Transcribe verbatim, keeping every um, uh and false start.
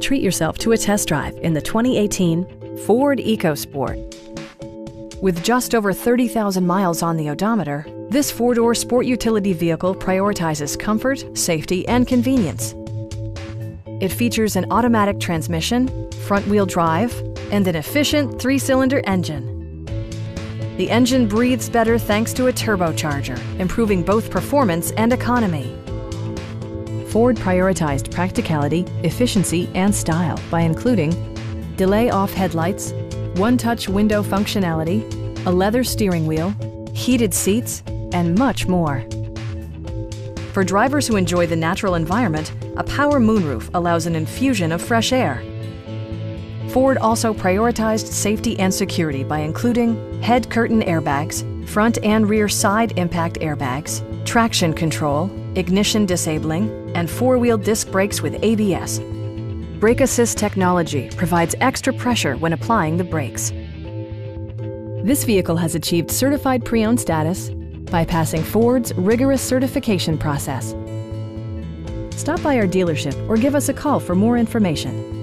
Treat yourself to a test drive in the twenty eighteen Ford EcoSport. With just over thirty thousand miles on the odometer, this four-door sport utility vehicle prioritizes comfort, safety, and convenience. It features an automatic transmission, front-wheel drive, and an efficient three-cylinder engine. The engine breathes better thanks to a turbocharger, improving both performance and economy. Ford prioritized practicality, efficiency, and style by including delay-off headlights, one-touch window functionality, a leather steering wheel, heated seats, and much more. For drivers who enjoy the natural environment, a power moonroof allows an infusion of fresh air. Ford also prioritized safety and security by including head curtain airbags, front and rear side impact airbags, traction control, ignition disabling, and four-wheel disc brakes with A B S. Brake assist technology provides extra pressure when applying the brakes. This vehicle has achieved certified pre-owned status by passing Ford's rigorous certification process. Stop by our dealership or give us a call for more information.